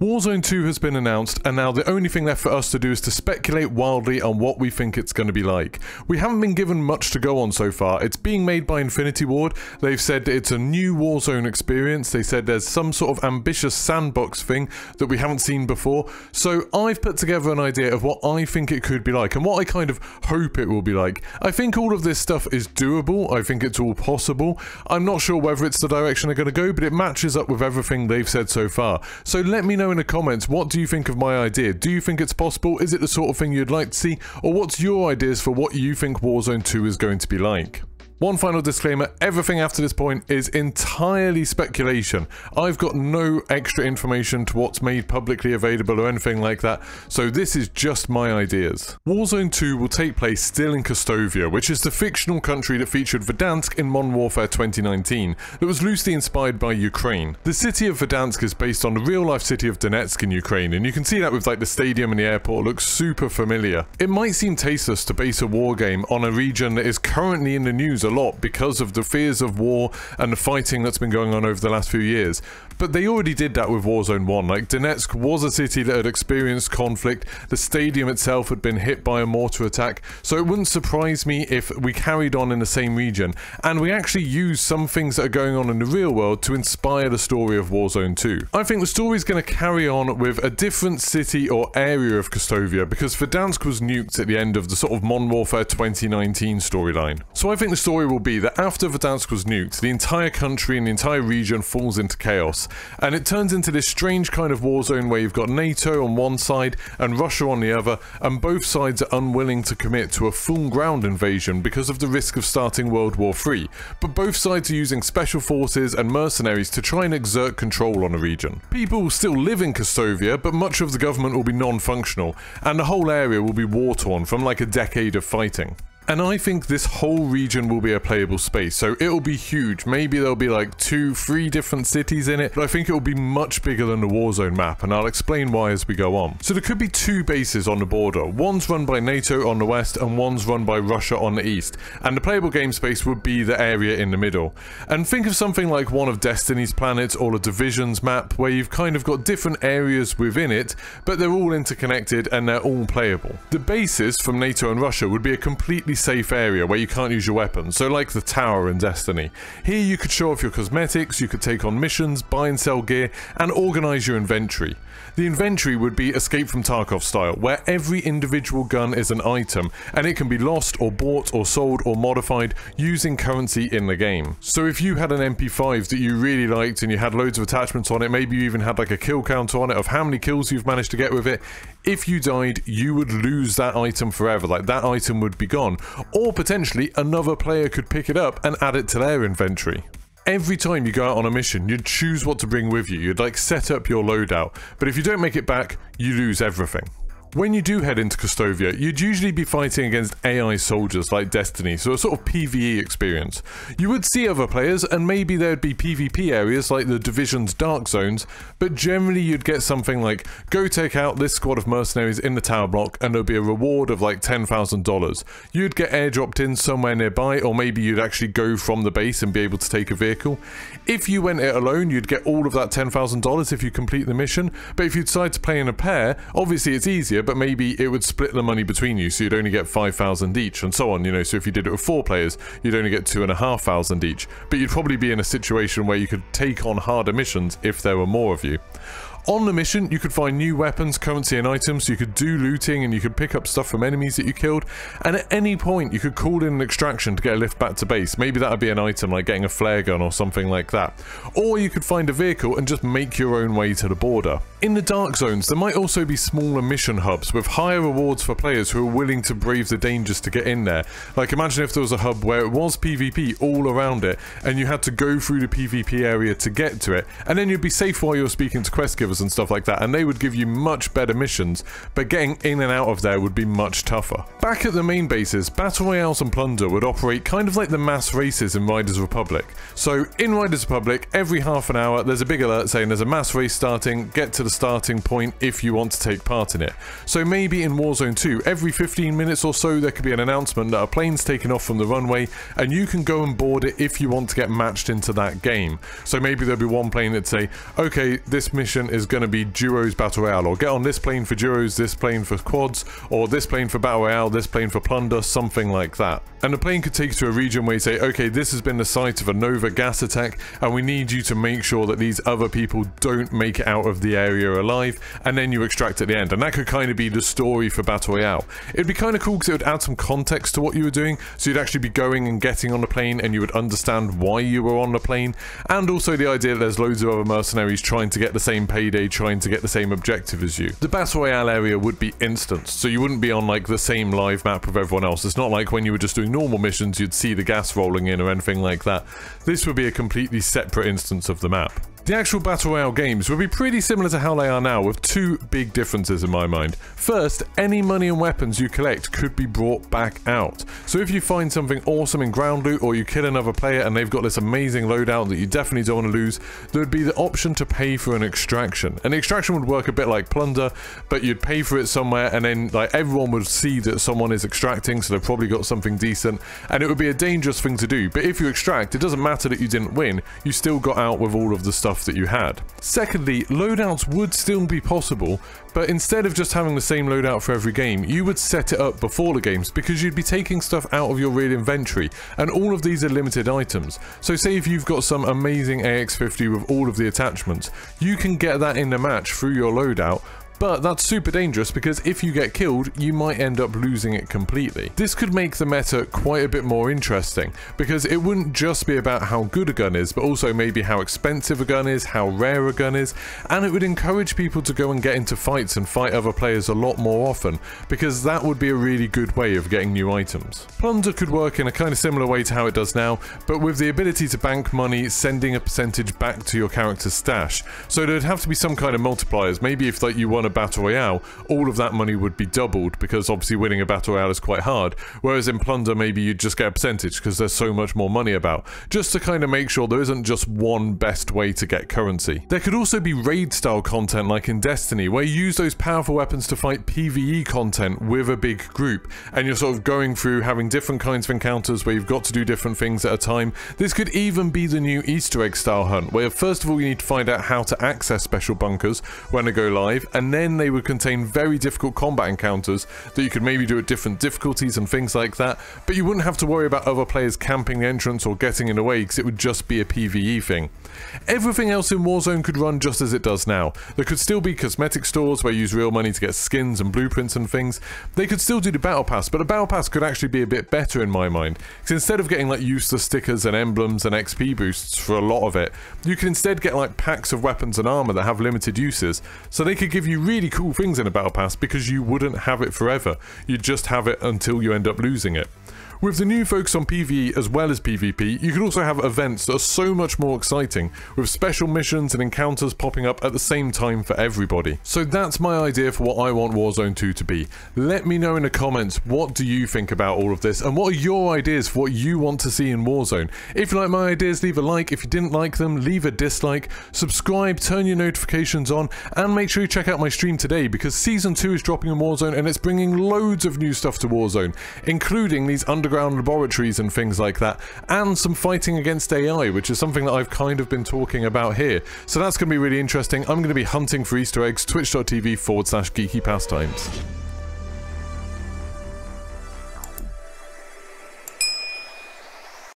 Warzone 2 has been announced, and now the only thing left for us to do is to speculate wildly on what we think it's going to be like. We haven't been given much to go on so far. It's being made by Infinity Ward. They've said it's a new Warzone experience. They said there's some sort of ambitious sandbox thing that we haven't seen before. So I've put together an idea of what I think it could be like and what I kind of hope it will be like. I think all of this stuff is doable. I think it's all possible. I'm not sure whether it's the direction they're going to go, but it matches up with everything they've said so far. So let me know in the comments, what do you think of my idea? Do you think it's possible? Is it the sort of thing you'd like to see? Or what's your ideas for what you think Warzone 2 is going to be like? One final disclaimer, everything after this point is entirely speculation. I've got no extra information to what's made publicly available or anything like that, so this is just my ideas. Warzone 2 will take place still in Kastovia, which is the fictional country that featured Verdansk in Modern Warfare 2019, that was loosely inspired by Ukraine. The city of Verdansk is based on the real-life city of Donetsk in Ukraine, and you can see that with like the stadium and the airport. It looks super familiar. It might seem tasteless to base a war game on a region that is currently in the news a lot because of the fears of war and the fighting that's been going on over the last few years. But they already did that with Warzone 1. Like, Donetsk was a city that had experienced conflict. The stadium itself had been hit by a mortar attack. So it wouldn't surprise me if we carried on in the same region. And we actually used some things that are going on in the real world to inspire the story of Warzone 2. I think the story is going to carry on with a different city or area of Kastovia, because Verdansk was nuked at the end of the sort of Modern Warfare 2019 storyline. So I think the story will be that after Verdansk was nuked, the entire country and the entire region falls into chaos, and it turns into this strange kind of war zone where you've got NATO on one side and Russia on the other, and both sides are unwilling to commit to a full ground invasion because of the risk of starting World War III, but both sides are using special forces and mercenaries to try and exert control on the region. People will still live in Kastovia, but much of the government will be non-functional, and the whole area will be war-torn from like a decade of fighting. And I think this whole region will be a playable space, so it'll be huge. Maybe there'll be like 2-3 different cities in it, but I think it'll be much bigger than the Warzone map, and I'll explain why as we go on. So there could be two bases on the border. One's run by NATO on the west, and one's run by Russia on the east, and the playable game space would be the area in the middle. And think of something like one of Destiny's planets or a Divisions map, where you've kind of got different areas within it, but they're all interconnected and they're all playable. The bases from NATO and Russia would be a completely safe area where you can't use your weapons, so like the tower in Destiny. Here you could show off your cosmetics, you could take on missions, buy and sell gear, and organize your inventory. The inventory would be Escape from Tarkov style, where every individual gun is an item, and it can be lost or bought or sold or modified using currency in the game. So if you had an MP5 that you really liked and you had loads of attachments on it, maybe you even had like a kill count on it of how many kills you've managed to get with it, if you died, you would lose that item forever. Like, that item would be gone. Or potentially another player could pick it up and add it to their inventory. Every time you go out on a mission, you'd choose what to bring with you. You'd like set up your loadout, but if you don't make it back, you lose everything. When you do head into Kastovia, you'd usually be fighting against AI soldiers like Destiny, so a sort of PvE experience. You would see other players, and maybe there'd be PvP areas like the Division's Dark Zones, but generally you'd get something like, go take out this squad of mercenaries in the tower block, and there'll be a reward of like $10,000. You'd get airdropped in somewhere nearby, or maybe you'd actually go from the base and be able to take a vehicle. If you went it alone, you'd get all of that $10,000 if you complete the mission, but if you decide to play in a pair, obviously it's easier, but maybe it would split the money between you, so you'd only get 5,000 each, and so on, you know. So if you did it with 4 players, you'd only get 2,500 each, but you'd probably be in a situation where you could take on harder missions if there were more of you. On the mission, you could find new weapons, currency and items, you could do looting, and you could pick up stuff from enemies that you killed, and at any point you could call in an extraction to get a lift back to base. Maybe that would be an item like getting a flare gun or something like that. Or you could find a vehicle and just make your own way to the border. In the Dark Zones, there might also be smaller mission hubs with higher rewards for players who are willing to brave the dangers to get in there. Like, imagine if there was a hub where it was PvP all around it, and you had to go through the PvP area to get to it, and then you'd be safe while you're speaking to quest givers and stuff like that, and they would give you much better missions, but getting in and out of there would be much tougher. Back at the main bases, Battle Royales and Plunder would operate kind of like the mass races in Riders Republic. So in Riders Republic, every half an hour there's a big alert saying there's a mass race starting, get to the starting point if you want to take part in it. So maybe in Warzone 2, every 15 minutes or so there could be an announcement that a plane's taken off from the runway, and you can go and board it if you want to get matched into that game. So maybe there'll be one plane that'd say, okay, this mission is is going to be duos battle royale, or get on this plane for duos, this plane for quads, or this plane for battle royale, this plane for plunder, something like that. And the plane could take you to a region where you say, okay, this has been the site of a Nova gas attack, and we need you to make sure that these other people don't make it out of the area alive, and then you extract at the end. And that could kind of be the story for battle royale. It'd be kind of cool because it would add some context to what you were doing, so you'd actually be going and getting on the plane and you would understand why you were on the plane. And also the idea that there's loads of other mercenaries trying to get the same payday, trying to get the same objective as you. The battle royale area would be instanced, so you wouldn't be on like the same live map with everyone else. It's not like when you were just doing normal missions you'd see the gas rolling in or anything like that. This would be a completely separate instance of the map. The actual battle royale games will be pretty similar to how they are now, with two big differences in my mind. First, any money and weapons you collect could be brought back out. So if you find something awesome in ground loot, or you kill another player and they've got this amazing loadout that you definitely don't want to lose, there would be the option to pay for an extraction. And the extraction would work a bit like plunder, but you'd pay for it somewhere, and then like everyone would see that someone is extracting, so they've probably got something decent, and it would be a dangerous thing to do. But if you extract, it doesn't matter that you didn't win, you still got out with all of the stuff that you had. Secondly, loadouts would still be possible, but instead of just having the same loadout for every game, you would set it up before the games, because you'd be taking stuff out of your real inventory, and all of these are limited items. So say if you've got some amazing AX50 with all of the attachments, you can get that in the match through your loadout, but that's super dangerous because if you get killed, you might end up losing it completely. This could make the meta quite a bit more interesting, because it wouldn't just be about how good a gun is, but also maybe how expensive a gun is, how rare a gun is, and it would encourage people to go and get into fights and fight other players a lot more often, because that would be a really good way of getting new items. Plunder could work in a kind of similar way to how it does now, but with the ability to bank money, sending a percentage back to your character's stash. So there'd have to be some kind of multipliers. Maybe if like you won a battle royale, all of that money would be doubled, because obviously winning a battle royale is quite hard, whereas in plunder maybe you'd just get a percentage because there's so much more money about, just to kind of make sure there isn't just one best way to get currency. There could also be raid style content like in Destiny, where you use those powerful weapons to fight PvE content with a big group, and you're sort of going through having different kinds of encounters where you've got to do different things at a time. This could even be the new Easter egg style hunt, where first of all you need to find out how to access special bunkers when they go live, and then they would contain very difficult combat encounters that you could maybe do at different difficulties and things like that, but you wouldn't have to worry about other players camping the entrance or getting in the way, because it would just be a PvE thing. Everything else in Warzone could run just as it does now. There could still be cosmetic stores where you use real money to get skins and blueprints and things. They could still do the battle pass, but the battle pass could actually be a bit better in my mind, because instead of getting like useless stickers and emblems and XP boosts for a lot of it, you can instead get like packs of weapons and armor that have limited uses, so they could give you really cool things in a battle pass, because you wouldn't have it forever, you'd just have it until you end up losing it. With the new focus on PvE as well as PvP, you could also have events that are so much more exciting, with special missions and encounters popping up at the same time for everybody. So that's my idea for what I want Warzone 2 to be. Let me know in the comments, what do you think about all of this, and what are your ideas for what you want to see in Warzone? If you like my ideas, leave a like. If you didn't like them, leave a dislike. Subscribe, turn your notifications on, and make sure you check out my stream today, because Season 2 is dropping in Warzone, and it's bringing loads of new stuff to Warzone, including these underground laboratories and things like that, and some fighting against AI, which is something that I've kind of been talking about here. So that's going to be really interesting. I'm going to be hunting for Easter eggs, twitch.tv/geeky pastimes.